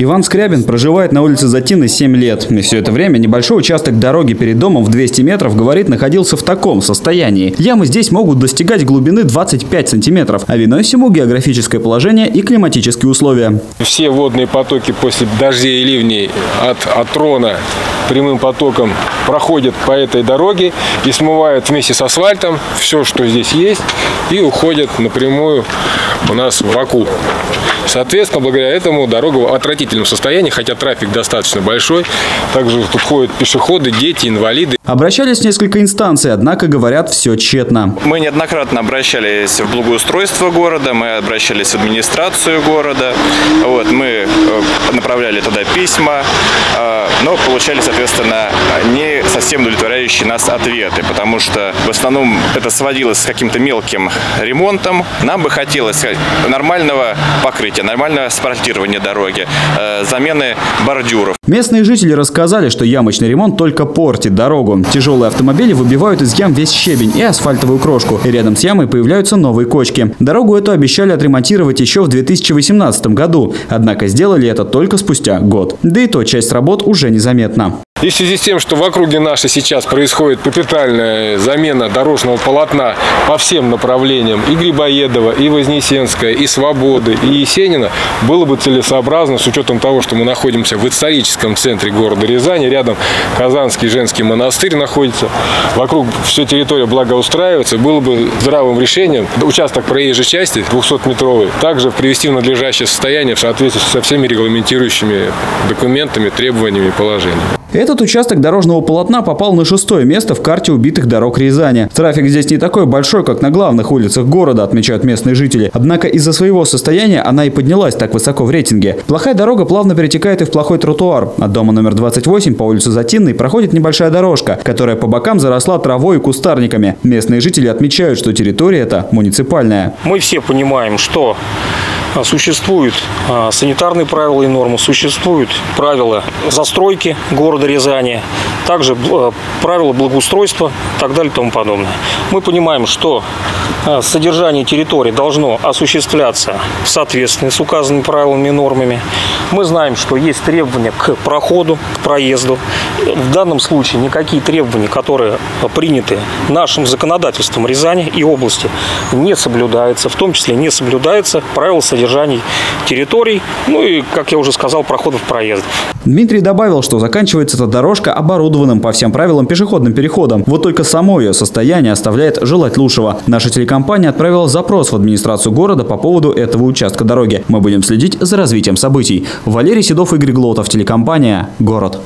Иван Скрябин проживает на улице Затины 7 лет. И все это время небольшой участок дороги перед домом в 200 метров, говорит, находился в таком состоянии. Ямы здесь могут достигать глубины 25 сантиметров, а виной всему географическое положение и климатические условия. Все водные потоки после дождей и ливней от Рона прямым потоком проходят по этой дороге и смывают вместе с асфальтом все, что здесь есть, и уходят напрямую у нас в Раку. Соответственно, благодаря этому дорога в отвратительном состоянии, хотя трафик достаточно большой. Также тут ходят пешеходы, дети, инвалиды. Обращались в несколько инстанций, однако, говорят, все тщетно. Мы неоднократно обращались в благоустройство города, мы обращались в администрацию города, мы направляли туда письма, но получали, соответственно, не совсем удовлетворяющие нас ответы, потому что в основном это сводилось с каким-то мелким ремонтом. Нам бы хотелось нормального покрытия, нормальное асфальтирование дороги, замены бордюров. Местные жители рассказали, что ямочный ремонт только портит дорогу. Тяжелые автомобили выбивают из ям весь щебень и асфальтовую крошку. И рядом с ямой появляются новые кочки. Дорогу эту обещали отремонтировать еще в 2018 году. Однако сделали это только спустя год. Да и то часть работ уже незаметна. И в связи с тем, что в округе нашей сейчас происходит капитальная замена дорожного полотна по всем направлениям и Грибоедова, и Вознесенская, и Свободы, и Есенина, было бы целесообразно, с учетом того, что мы находимся в историческом центре города Рязани, рядом Казанский женский монастырь находится, вокруг вся территория благоустраивается, было бы здравым решением участок проезжей части 200-метровый также привести в надлежащее состояние в соответствии со всеми регламентирующими документами, требованиями и положениями. Этот участок дорожного полотна попал на 6-е место в карте убитых дорог Рязани. Трафик здесь не такой большой, как на главных улицах города, отмечают местные жители. Однако из-за своего состояния она и поднялась так высоко в рейтинге. Плохая дорога плавно перетекает и в плохой тротуар. От дома номер 28 по улицу Затинной проходит небольшая дорожка, которая по бокам заросла травой и кустарниками. Местные жители отмечают, что территория эта муниципальная. Мы все понимаем, что существуют санитарные правила и нормы, существуют правила застройки города Рязани, также правила благоустройства и так далее и тому подобное. Мы понимаем, что содержание территории должно осуществляться в соответствии с указанными правилами и нормами. Мы знаем, что есть требования к проходу, к проезду. В данном случае никакие требования, которые приняты нашим законодательством Рязани и области, не соблюдаются. В том числе не соблюдаются правила содержания территорий, ну и, как я уже сказал, проходов, проездов. Дмитрий добавил, что заканчивается эта дорожка оборудованным по всем правилам пешеходным переходом. Вот только само ее состояние оставляет желать лучшего. Наша телекомпания отправила запрос в администрацию города по поводу этого участка дороги. Мы будем следить за развитием событий. Валерий Седов, Игорь Глотов, телекомпания «Город».